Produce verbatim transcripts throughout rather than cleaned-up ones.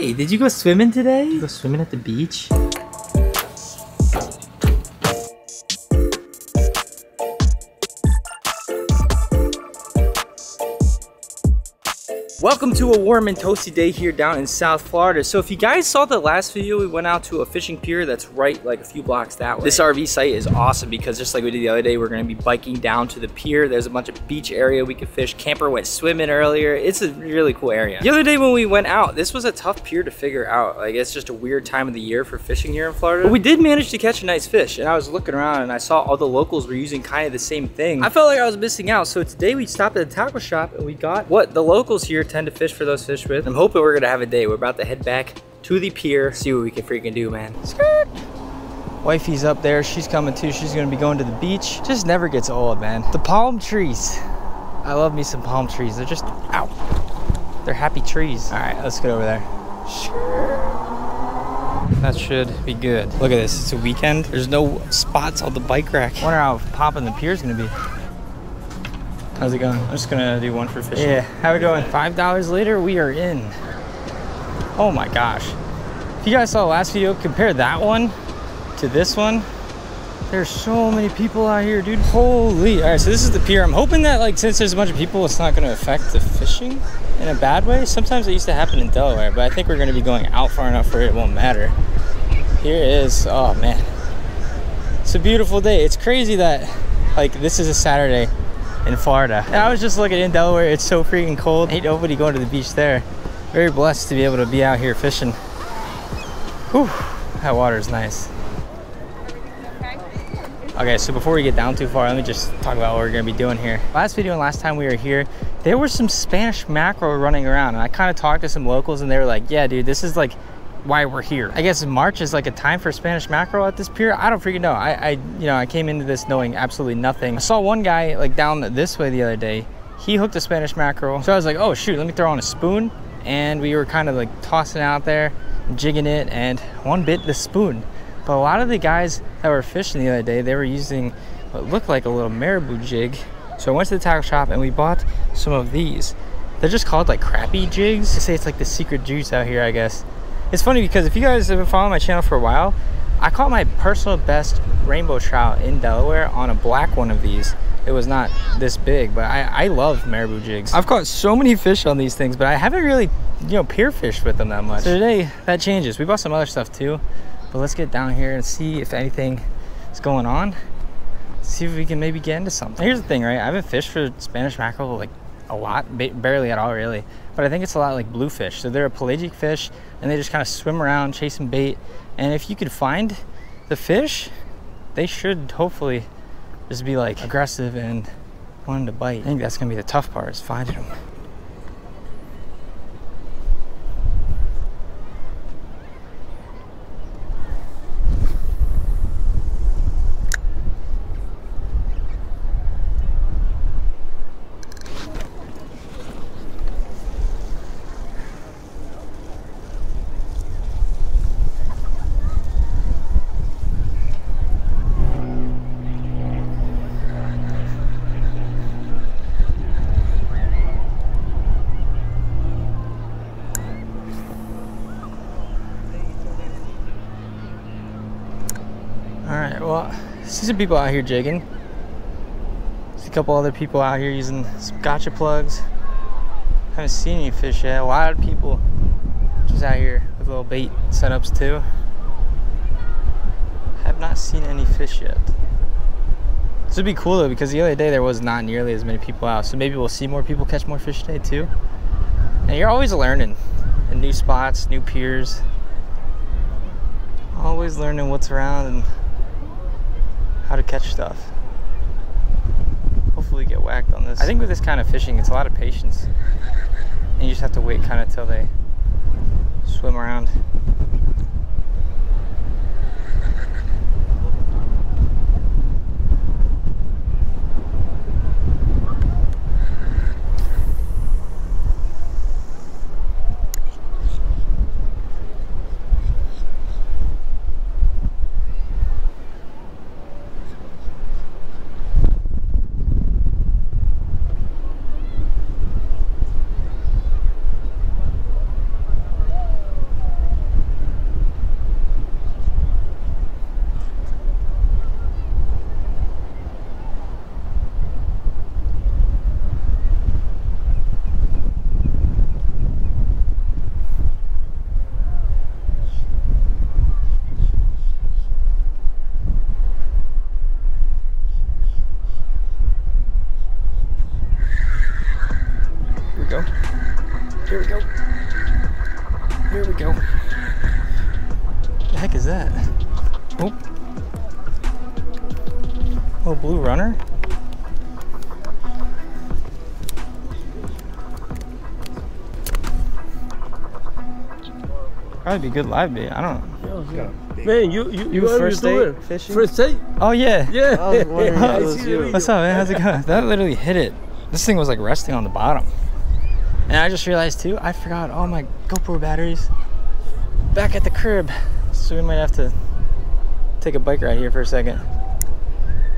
Hi, did you go swimming today? You go swimming at the beach? Welcome to a warm and toasty day here down in South Florida. So if you guys saw the last video, we went out to a fishing pier that's right like a few blocks that way. This R V site is awesome because just like we did the other day, we're gonna be biking down to the pier. There's a bunch of beach area we could fish. Camper went swimming earlier. It's a really cool area. The other day when we went out, this was a tough pier to figure out. Like it's just a weird time of the year for fishing here in Florida. But we did manage to catch a nice fish, and I was looking around and I saw all the locals were using kind of the same thing. I felt like I was missing out. So today we stopped at a tackle shop and we got what the locals here tend to fish for those fish with. I'm hoping we're gonna have a day. We're about to head back to the pier, see what we can freaking do, man. Skirt. Wifey's up there, she's coming too. She's gonna be going to the beach. Just never gets old, man. The palm trees. I love me some palm trees. They're just, ow. They're happy trees. All right, let's get over there. Sure. That should be good. Look at this, it's a weekend. There's no spots on the bike rack. I wonder how popping the pier's gonna be. How's it going? I'm just gonna do one for fishing. Yeah, how we going? Five dollars later, we are in. Oh my gosh. If you guys saw the last video, compare that one to this one. There's so many people out here, dude. Holy. All right, so this is the pier. I'm hoping that like since there's a bunch of people, it's not gonna affect the fishing in a bad way. Sometimes it used to happen in Delaware, but I think we're gonna be going out far enough where it won't matter. Here is, oh man. It's a beautiful day. It's crazy that like this is a Saturday in Florida. And I was just looking in Delaware, it's so freaking cold. Ain't nobody going to the beach there. Very blessed to be able to be out here fishing. Whew, that water is nice. Okay, so before we get down too far, let me just talk about what we're gonna be doing here. Last video and last time we were here, there were some Spanish mackerel running around, and I kind of talked to some locals and they were like, yeah, dude, this is like why we're here. I guess March is like a time for Spanish mackerel at this pier. I don't freaking know. I, I, you know, I came into this knowing absolutely nothing. I saw one guy like down this way the other day. He hooked a Spanish mackerel. So I was like, oh shoot, let me throw on a spoon. And we were kind of like tossing out there, jigging it, and one bit the spoon. But a lot of the guys that were fishing the other day, they were using what looked like a little marabou jig. So I went to the tackle shop and we bought some of these. They're just called like crappie jigs. They say it's like the secret juice out here, I guess. It's funny because if you guys have been following my channel for a while, I caught my personal best rainbow trout in Delaware on a black one of these. It was not this big, but I, I love marabou jigs. I've caught so many fish on these things, but I haven't really, you know, pier fished with them that much. So today, that changes. We bought some other stuff too, but let's get down here and see if anything is going on. See if we can maybe get into something. Here's the thing, right? I haven't fished for Spanish mackerel like a lot, barely at all really, but I think it's a lot like bluefish. So they're a pelagic fish and they just kind of swim around chasing bait, and if you could find the fish, they should hopefully just be like aggressive and wanting to bite. I think that's gonna be the tough part, is finding them. Well, see some people out here jigging. There's a couple other people out here using some gotcha plugs. Haven't seen any fish yet. A lot of people just out here with little bait setups too. Have not seen any fish yet. This would be cool though, because the other day there was not nearly as many people out. So maybe we'll see more people catch more fish today too. And you're always learning in new spots, new piers. Always learning what's around and how to catch stuff. Hopefully get whacked on this. I think with this kind of fishing, it's a lot of patience. And you just have to wait kind of till they swim around. Here we go. What the heck is that? Oh. Oh, blue runner. Probably be good live bait. I don't know. Yeah, yeah. Man, you you, you first day fishing? First day? Oh yeah. Yeah. I was wondering if that was you. What's up, man? How's it going? That literally hit it. This thing was like resting on the bottom. And I just realized too, I forgot all my GoPro batteries back at the crib. So we might have to take a bike ride here for a second.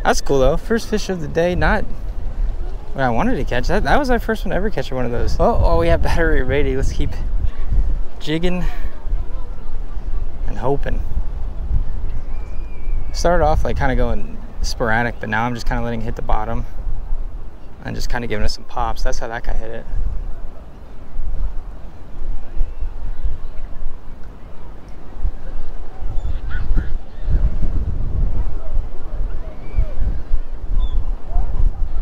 That's cool though. First fish of the day, not what I wanted to catch. That, that was our first one ever catching one of those. Oh, oh, we have battery ready. Let's keep jigging and hoping. Started off like kind of going sporadic, but now I'm just kind of letting it hit the bottom and just kind of giving it some pops. That's how that guy hit it.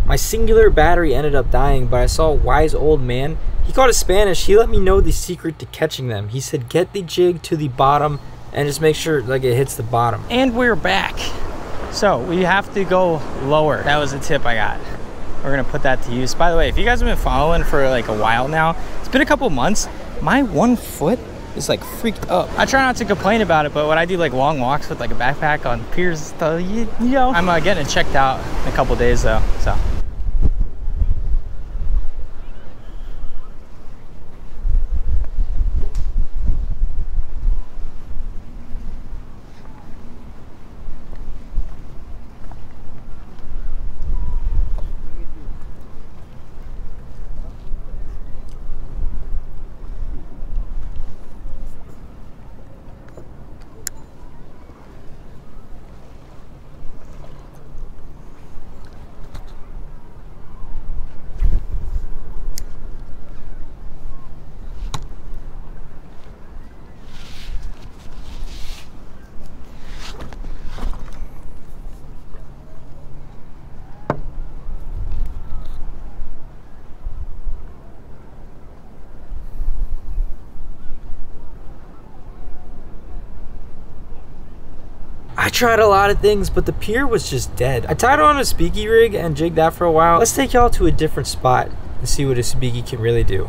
My singular battery ended up dying, but I saw a wise old man. He caught a Spanish. He let me know the secret to catching them. He said, get the jig to the bottom and just make sure like it hits the bottom. And we're back. So we have to go lower. That was a tip I got. We're gonna put that to use. By the way, if you guys have been following for like a while now, it's been a couple months. My one foot is like freaked up. I try not to complain about it, but when I do like long walks with like a backpack on piers, you know, I'm uh, getting it checked out in a couple days though, so. I tried a lot of things, but the pier was just dead. I tied on a sabiki rig and jigged that for a while. Let's take y'all to a different spot and see what a sabiki can really do.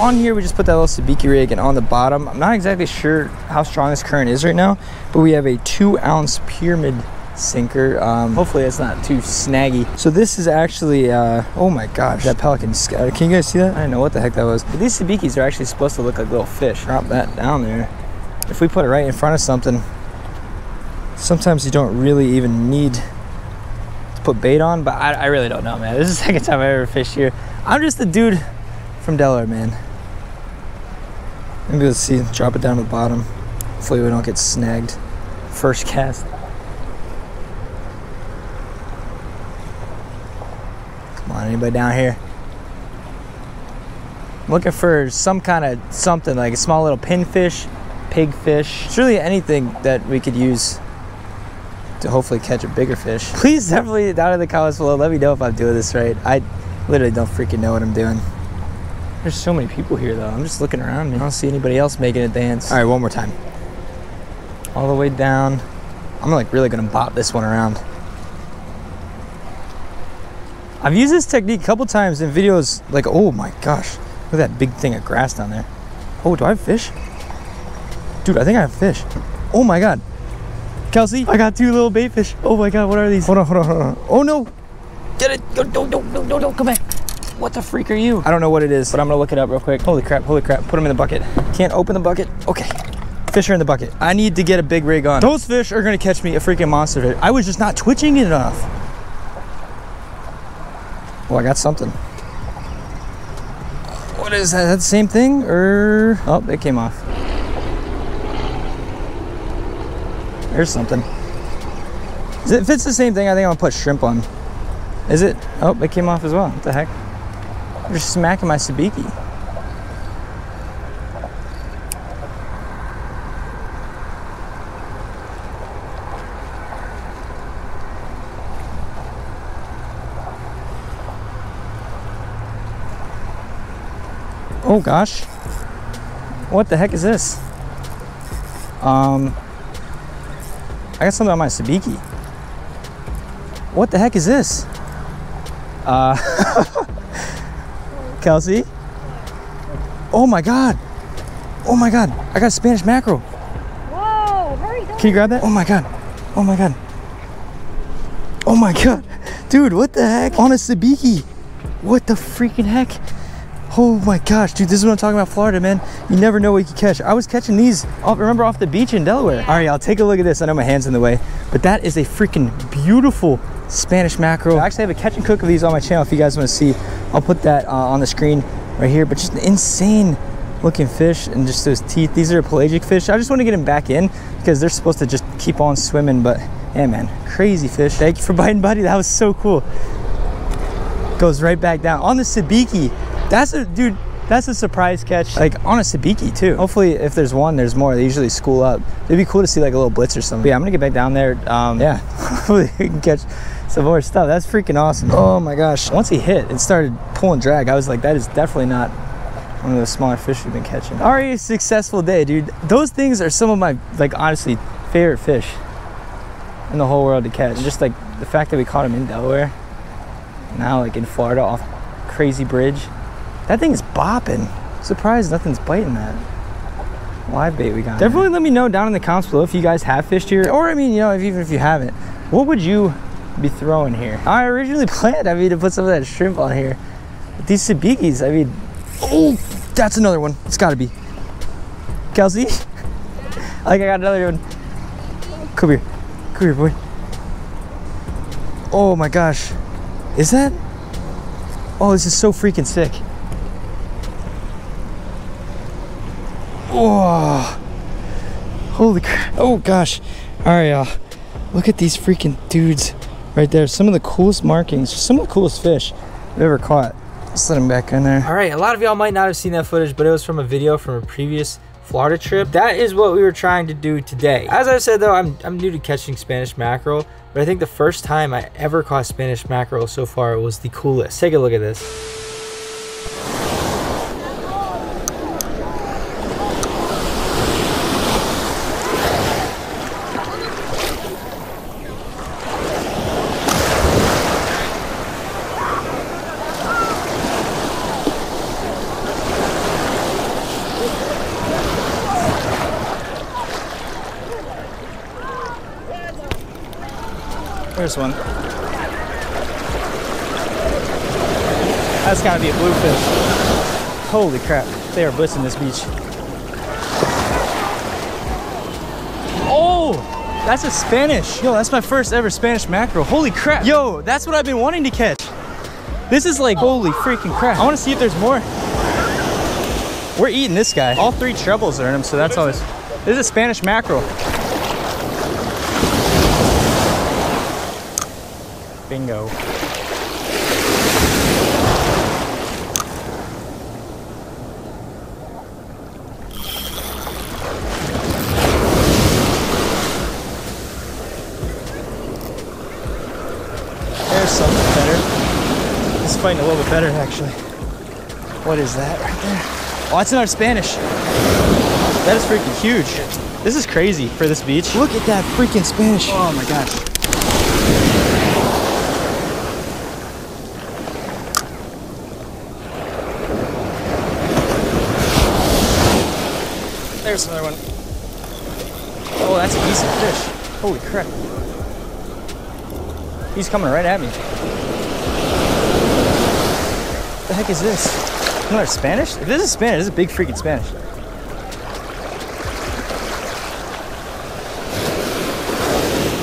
On here, we just put that little sabiki rig, and on the bottom, I'm not exactly sure how strong this current is right now, but we have a two ounce pyramid sinker. Um, hopefully it's not too snaggy. So this is actually, uh, oh my gosh, that pelican scatter. Can you guys see that? I don't know what the heck that was. But these sabikis are actually supposed to look like little fish. Drop that down there. If we put it right in front of something, sometimes you don't really even need to put bait on, but I, I really don't know, man. This is the second time I ever fished here. I'm just a dude from Delaware, man. Maybe let's see, drop it down to the bottom. Hopefully we don't get snagged. First cast. Come on, anybody down here? I'm looking for some kind of something, like a small little pinfish, pigfish. It's really anything that we could use to hopefully catch a bigger fish. Please definitely down in the comments below, let me know if I'm doing this right. I literally don't freaking know what I'm doing. There's so many people here though. I'm just looking around, man. I don't see anybody else making a dance. All right, one more time. All the way down. I'm like really gonna bop this one around. I've used this technique a couple times in videos, like, oh my gosh, look at that big thing of grass down there. Oh, do I have fish? Dude, I think I have fish. Oh my God. Kelsey, I got two little bait fish. Oh my God, what are these? Hold on, hold on, hold on. Oh no! Get it! No, no, no, no, no, no, come back. What the freak are you? I don't know what it is, but I'm gonna look it up real quick. Holy crap, holy crap. Put them in the bucket. Can't open the bucket. Okay. Fish are in the bucket. I need to get a big rig on. Those fish are gonna catch me a freaking monster fish. I was just not twitching it enough. Well, I got something. What is that? Is that the same thing? Or... oh, it came off. There's something. If it's the same thing, I think I'm gonna put shrimp on. Is it? Oh, it came off as well. What the heck? I'm just smacking my sabiki. Oh gosh. What the heck is this? Um, I got something on my sabiki. What the heck is this? Uh, Kelsey? Oh my God. Oh my God. I got Spanish mackerel. Whoa, hurry, don't. Can you grab that? Oh my God. Oh my God. Oh my God. Dude, what the heck? On a sabiki. What the freaking heck? Oh my gosh, dude, this is what I'm talking about, Florida, man. You never know what you can catch. I was catching these, off, remember, off the beach in Delaware. All right, y'all, take a look at this. I know my hand's in the way, but that is a freaking beautiful Spanish mackerel. I actually have a catch and cook of these on my channel if you guys want to see. I'll put that uh, on the screen right here, but just an insane looking fish and just those teeth. These are pelagic fish. I just want to get them back in because they're supposed to just keep on swimming, but yeah, man, crazy fish. Thank you for biting, buddy. That was so cool. Goes right back down on the sabiki. That's a, dude, that's a surprise catch. Like on a sabiki too. Hopefully if there's one, there's more. They usually school up. It'd be cool to see like a little blitz or something. But yeah, I'm gonna get back down there. Um, yeah, hopefully we can catch some more stuff. That's freaking awesome. Oh my gosh. Once he hit, it started pulling drag. I was like, that is definitely not one of those smaller fish we've been catching. Already a successful day, dude. Those things are some of my, like, honestly, favorite fish in the whole world to catch. And just like the fact that we caught them in Delaware, now like in Florida off Crazy Bridge. That thing is bopping. Surprised nothing's biting that live bait we got. Definitely let me know down in the comments below if you guys have fished here, or I mean, you know, if, even if you haven't, what would you be throwing here? I originally planned, I mean, to put some of that shrimp on here. But these sabikis, I mean, oh, that's another one. It's gotta be. Kelsey? Like, I got another one. Come here. Come here, boy. Oh my gosh. Is that? Oh, this is so freaking sick. Whoa, holy crap. Oh gosh. All right, y'all, look at these freaking dudes right there. Some of the coolest markings, some of the coolest fish I've ever caught. Let's let them back in there. All right, a lot of y'all might not have seen that footage, but it was from a video from a previous Florida trip. That is what we were trying to do today. As I said though, I'm, I'm new to catching Spanish mackerel, but I think the first time I ever caught Spanish mackerel so far was the coolest. Take a look at this. There's one. That's gotta be a bluefish. Holy crap, they are blitzing this beach. Oh, that's a Spanish. Yo, that's my first ever Spanish mackerel. Holy crap. Yo, that's what I've been wanting to catch. This is like, holy freaking crap. I wanna see if there's more. We're eating this guy. All three trebles are in him, so that's always. This is a Spanish mackerel. Bingo. There's something better. It's fighting a little bit better, actually. What is that right there? Oh, that's another Spanish. That is freaking huge. This is crazy for this beach. Look at that freaking Spanish. Oh my gosh. There's another one. Oh, that's a decent fish. Holy crap. He's coming right at me. What the heck is this? Another Spanish? If this is Spanish, this is a big freaking Spanish.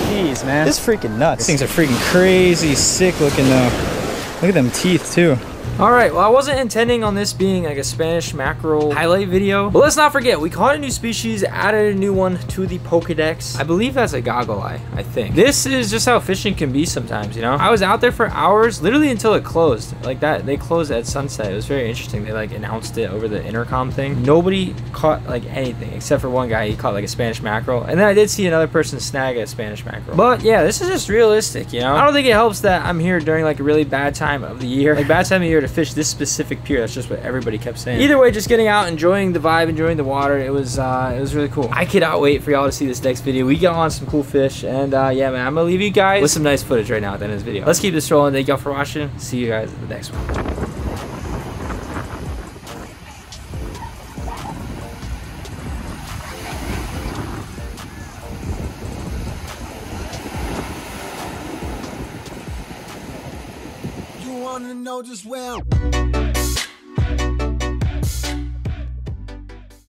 Jeez, man. This is freaking nuts. These things are freaking crazy sick looking though. Look at them teeth too. All right, well, I wasn't intending on this being like a Spanish mackerel highlight video, but let's not forget, we caught a new species, added a new one to the Pokedex. I believe that's a goggle eye, I think. This is just how fishing can be sometimes, you know? I was out there for hours, literally until it closed. Like that, they closed at sunset. It was very interesting. They like announced it over the intercom thing. Nobody caught like anything except for one guy. He caught like a Spanish mackerel. And then I did see another person snag a Spanish mackerel. But yeah, this is just realistic, you know? I don't think it helps that I'm here during like a really bad time of the year. Like bad time of year to to fish this specific pier. That's just what everybody kept saying. Either way, just getting out, enjoying the vibe, enjoying the water. It was uh, it was really cool. I cannot wait for y'all to see this next video. We got on some cool fish, and uh, yeah, man, I'm gonna leave you guys with some nice footage right now at the end of this video. Let's keep this rolling. Thank y'all for watching. See you guys in the next one. Just well.